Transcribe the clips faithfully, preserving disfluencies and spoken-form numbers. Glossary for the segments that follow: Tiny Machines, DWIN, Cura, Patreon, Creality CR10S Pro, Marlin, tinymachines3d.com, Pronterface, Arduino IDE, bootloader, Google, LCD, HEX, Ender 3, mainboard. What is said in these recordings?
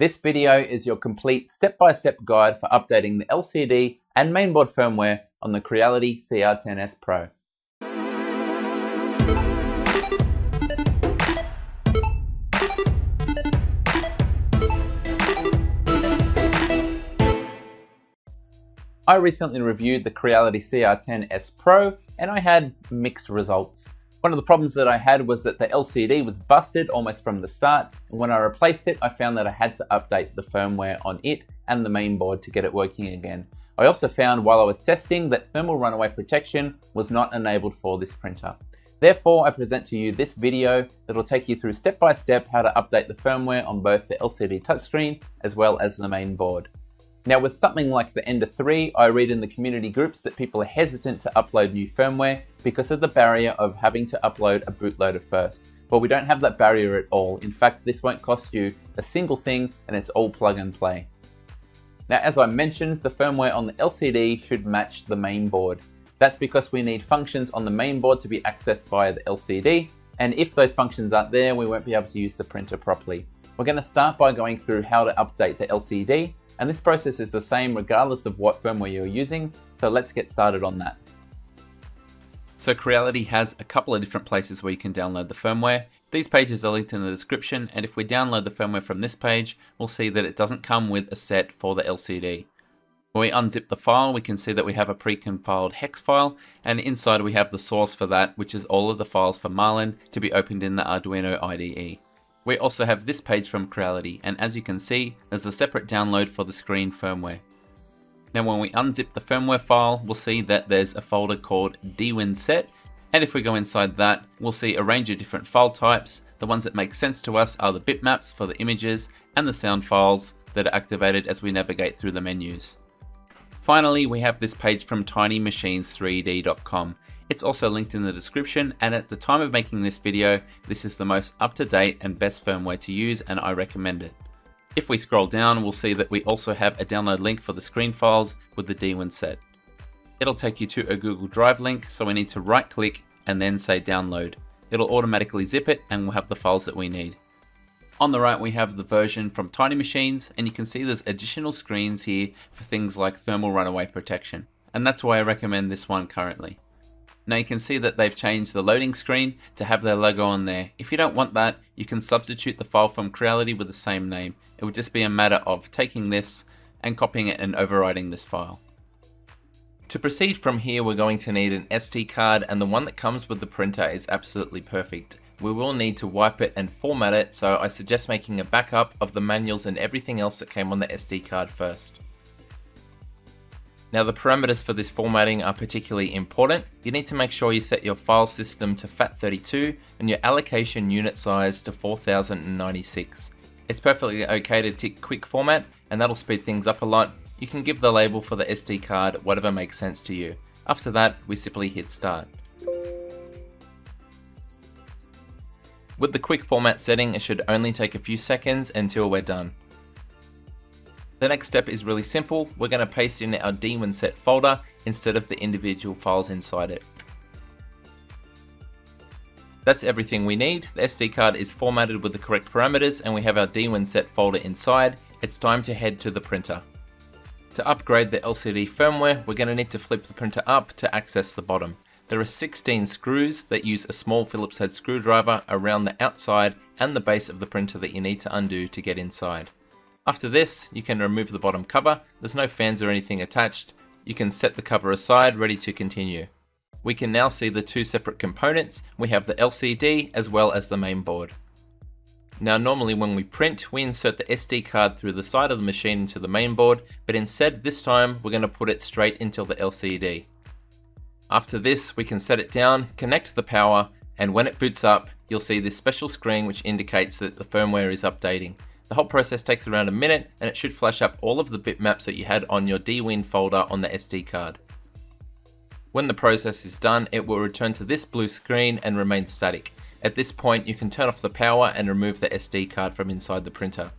This video is your complete step-by-step guide for updating the L C D and mainboard firmware on the Creality C R ten S Pro. I recently reviewed the Creality C R ten S Pro and I had mixed results. One of the problems that I had was that the L C D was busted almost from the start, and when I replaced it I found that I had to update the firmware on it and the mainboard to get it working again. I also found while I was testing that thermal runaway protection was not enabled for this printer. Therefore, I present to you this video that will take you through step by step how to update the firmware on both the L C D touchscreen as well as the mainboard. Now with something like the Ender three, I read in the community groups that people are hesitant to upload new firmware because of the barrier of having to upload a bootloader first. But we don't have that barrier at all. In fact, this won't cost you a single thing and it's all plug and play. Now as I mentioned, the firmware on the L C D should match the mainboard. That's because we need functions on the mainboard to be accessed via the L C D, and if those functions aren't there, we won't be able to use the printer properly. We're going to start by going through how to update the L C D. And this process is the same regardless of what firmware you're using, so let's get started on that. So Creality has a couple of different places where you can download the firmware. These pages are linked in the description, and if we download the firmware from this page, we'll see that it doesn't come with a set for the L C D. When we unzip the file, we can see that we have a pre-compiled hex file, and inside we have the source for that, which is all of the files for Marlin to be opened in the Arduino I D E. We also have this page from Creality, and as you can see, there's a separate download for the screen firmware. Now when we unzip the firmware file, we'll see that there's a folder called D W I N set, and if we go inside that, we'll see a range of different file types. The ones that make sense to us are the bitmaps for the images and the sound files that are activated as we navigate through the menus. Finally, we have this page from tiny machines three D dot com. It's also linked in the description, and at the time of making this video, this is the most up-to-date and best firmware to use, and I recommend it. If we scroll down, we'll see that we also have a download link for the screen files with the D W I N set. It'll take you to a Google Drive link, so we need to right-click and then say download. It'll automatically zip it and we'll have the files that we need. On the right, we have the version from Tiny Machines, and you can see there's additional screens here for things like thermal runaway protection, and that's why I recommend this one currently. Now you can see that they've changed the loading screen to have their logo on there. If you don't want that, you can substitute the file from Creality with the same name. It would just be a matter of taking this and copying it and overwriting this file. To proceed from here, we're going to need an S D card, and the one that comes with the printer is absolutely perfect. We will need to wipe it and format it, so I suggest making a backup of the manuals and everything else that came on the S D card first. Now the parameters for this formatting are particularly important. You need to make sure you set your file system to FAT thirty-two and your allocation unit size to four thousand ninety-six. It's perfectly okay to tick quick format, and that'll speed things up a lot. You can give the label for the S D card whatever makes sense to you. After that, we simply hit start. With the quick format setting, it should only take a few seconds until we're done. The next step is really simple. We're going to paste in our D W I N set folder instead of the individual files inside it. That's everything we need. The S D card is formatted with the correct parameters, and we have our D W I N set folder inside. It's time to head to the printer. To upgrade the L C D firmware, we're going to need to flip the printer up to access the bottom. There are sixteen screws that use a small Phillips head screwdriver around the outside and the base of the printer that you need to undo to get inside. After this, you can remove the bottom cover. There's no fans or anything attached. You can set the cover aside, ready to continue. We can now see the two separate components. We have the L C D as well as the mainboard. Now normally when we print, we insert the S D card through the side of the machine into the mainboard, but instead this time we're going to put it straight into the L C D. After this, we can set it down, connect the power, and when it boots up, you'll see this special screen which indicates that the firmware is updating. The whole process takes around a minute, and it should flash up all of the bitmaps that you had on your D W I N folder on the S D card. When the process is done, it will return to this blue screen and remain static. At this point, you can turn off the power and remove the S D card from inside the printer.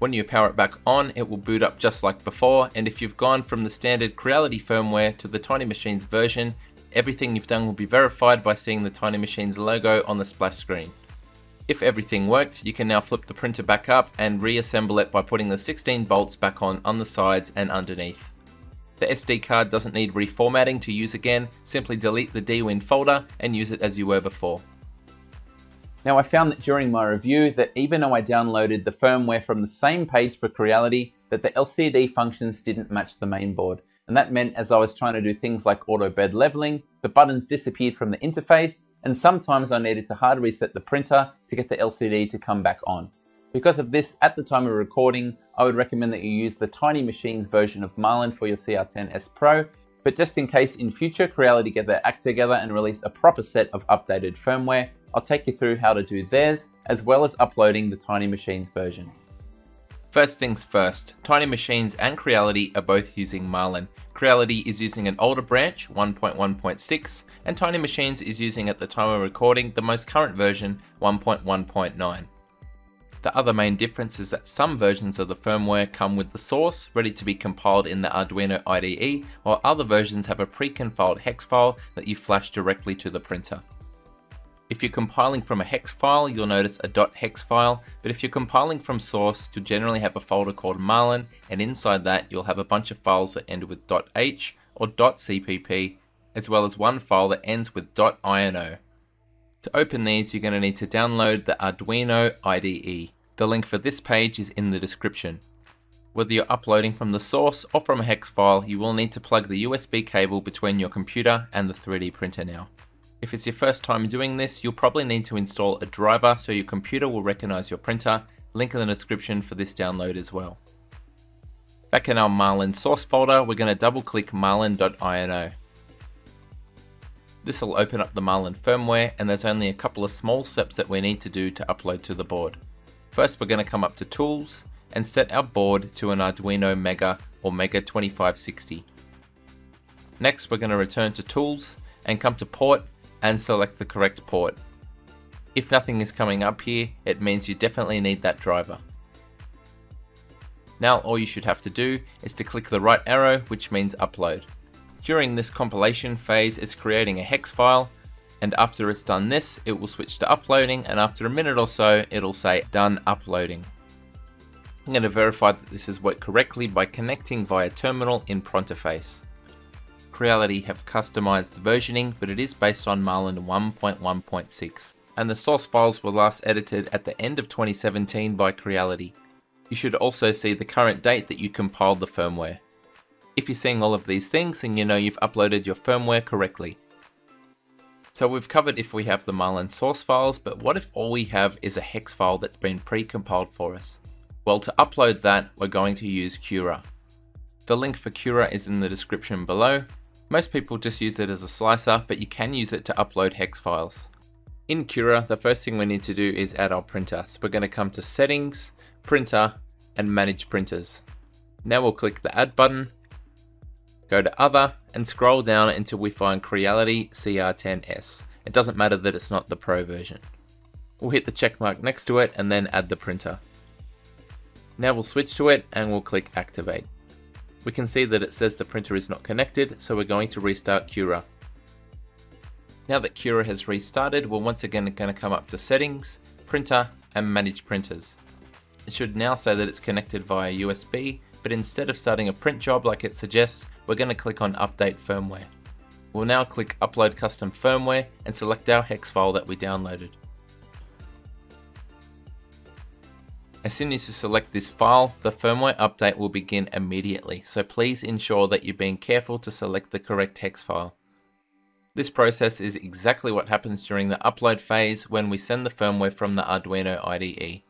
When you power it back on, it will boot up just like before, and if you've gone from the standard Creality firmware to the Tiny Machines version, everything you've done will be verified by seeing the Tiny Machines logo on the splash screen. If everything worked, you can now flip the printer back up and reassemble it by putting the sixteen bolts back on on the sides and underneath. The S D card doesn't need reformatting to use again, simply delete the D WIN folder and use it as you were before. Now I found that during my review that even though I downloaded the firmware from the same page for Creality, that the L C D functions didn't match the main board. And that meant as I was trying to do things like auto bed leveling, the buttons disappeared from the interface, and sometimes I needed to hard reset the printer to get the L C D to come back on. Because of this, at the time of recording, I would recommend that you use the Tiny Machines version of Marlin for your C R ten S Pro, but just in case in future Creality get their act together and release a proper set of updated firmware, I'll take you through how to do theirs, as well as uploading the Tiny Machines version. First things first, Tiny Machines and Creality are both using Marlin. Creality is using an older branch, one point one point six, and Tiny Machines is using at the time of recording the most current version, one point one point nine. The other main difference is that some versions of the firmware come with the source, ready to be compiled in the Arduino I D E, while other versions have a pre-compiled hex file that you flash directly to the printer. If you're compiling from a hex file, you'll notice a .hex file, but if you're compiling from source, you'll generally have a folder called Marlin, and inside that you'll have a bunch of files that end with .h or .cpp, as well as one file that ends with .ino. To open these, you're going to need to download the Arduino I D E. The link for this page is in the description. Whether you're uploading from the source or from a hex file, you will need to plug the U S B cable between your computer and the three D printer now. If it's your first time doing this, you'll probably need to install a driver so your computer will recognize your printer. Link in the description for this download as well. Back in our Marlin source folder, we're going to double click marlin dot ino. This will open up the Marlin firmware, and there's only a couple of small steps that we need to do to upload to the board. First, we're going to come up to Tools and set our board to an Arduino Mega or Mega twenty-five sixty. Next, we're going to return to Tools and come to Port and select the correct port. If nothing is coming up here, it means you definitely need that driver. Now all you should have to do is to click the right arrow, which means upload. During this compilation phase, it's creating a hex file, and after it's done this, it will switch to uploading, and after a minute or so, it'll say done uploading. I'm going to verify that this has worked correctly by connecting via terminal in Pronterface. Creality have customized the versioning, but it is based on Marlin one point one point six, and the source files were last edited at the end of twenty seventeen by Creality. You should also see the current date that you compiled the firmware. If you're seeing all of these things, then you know you've uploaded your firmware correctly. So we've covered if we have the Marlin source files, but what if all we have is a hex file that's been pre-compiled for us? Well, to upload that, we're going to use Cura. The link for Cura is in the description below. Most people just use it as a slicer, but you can use it to upload hex files. In Cura, the first thing we need to do is add our printer. So we're going to come to Settings, Printer, and Manage Printers. Now we'll click the Add button, go to Other, and scroll down until we find Creality C R ten S. It doesn't matter that it's not the Pro version. We'll hit the check mark next to it and then add the printer. Now we'll switch to it and we'll click Activate. We can see that it says the printer is not connected, so we're going to restart Cura. Now that Cura has restarted, we're once again going to come up to Settings, Printer, and Manage Printers. It should now say that it's connected via U S B, but instead of starting a print job like it suggests, we're going to click on Update Firmware. We'll now click Upload Custom Firmware and select our hex file that we downloaded. As soon as you select this file, the firmware update will begin immediately, so please ensure that you're being careful to select the correct hex file. This process is exactly what happens during the upload phase when we send the firmware from the Arduino I D E.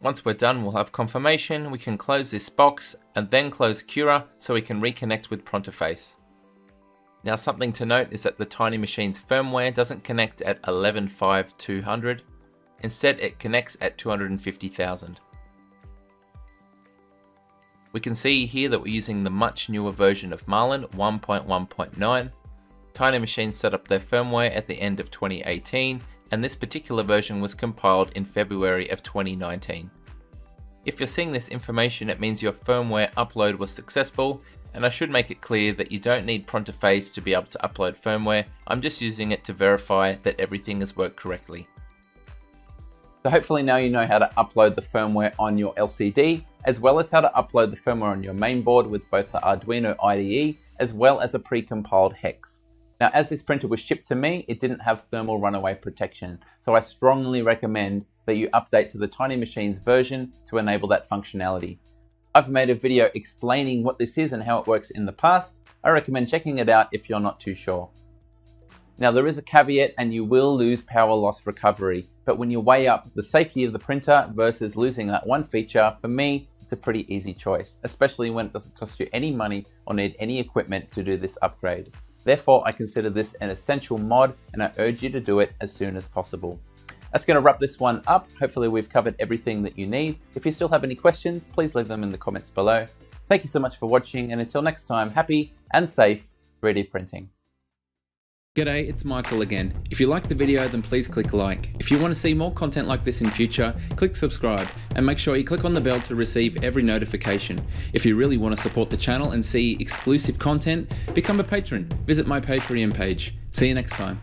Once we're done, we'll have confirmation. We can close this box and then close Cura so we can reconnect with Pronterface. Now something to note is that the Tiny Machines firmware doesn't connect at eleven five two hundred. Instead, it connects at two hundred fifty thousand. We can see here that we're using the much newer version of Marlin one point one point nine. Tiny Machines set up their firmware at the end of twenty eighteen, and this particular version was compiled in February of twenty nineteen. If you're seeing this information, it means your firmware upload was successful, and I should make it clear that you don't need Pronterface to be able to upload firmware. I'm just using it to verify that everything has worked correctly. So hopefully now you know how to upload the firmware on your L C D, as well as how to upload the firmware on your mainboard with both the Arduino I D E as well as a pre-compiled HEX. Now, as this printer was shipped to me, it didn't have thermal runaway protection, so I strongly recommend that you update to the Tiny Machines version to enable that functionality. I've made a video explaining what this is and how it works in the past. I recommend checking it out if you're not too sure. Now, there is a caveat, and you will lose power loss recovery, but when you weigh up the safety of the printer versus losing that one feature, for me, it's a pretty easy choice, especially when it doesn't cost you any money or need any equipment to do this upgrade. Therefore, I consider this an essential mod, and I urge you to do it as soon as possible. That's going to wrap this one up. Hopefully we've covered everything that you need. If you still have any questions, please leave them in the comments below. Thank you so much for watching, and until next time, happy and safe three D printing. G'day, it's Michael again. If you like the video, then please click like. If you want to see more content like this in future, click subscribe and make sure you click on the bell to receive every notification. If you really want to support the channel and see exclusive content, become a patron. Visit my Patreon page. See you next time.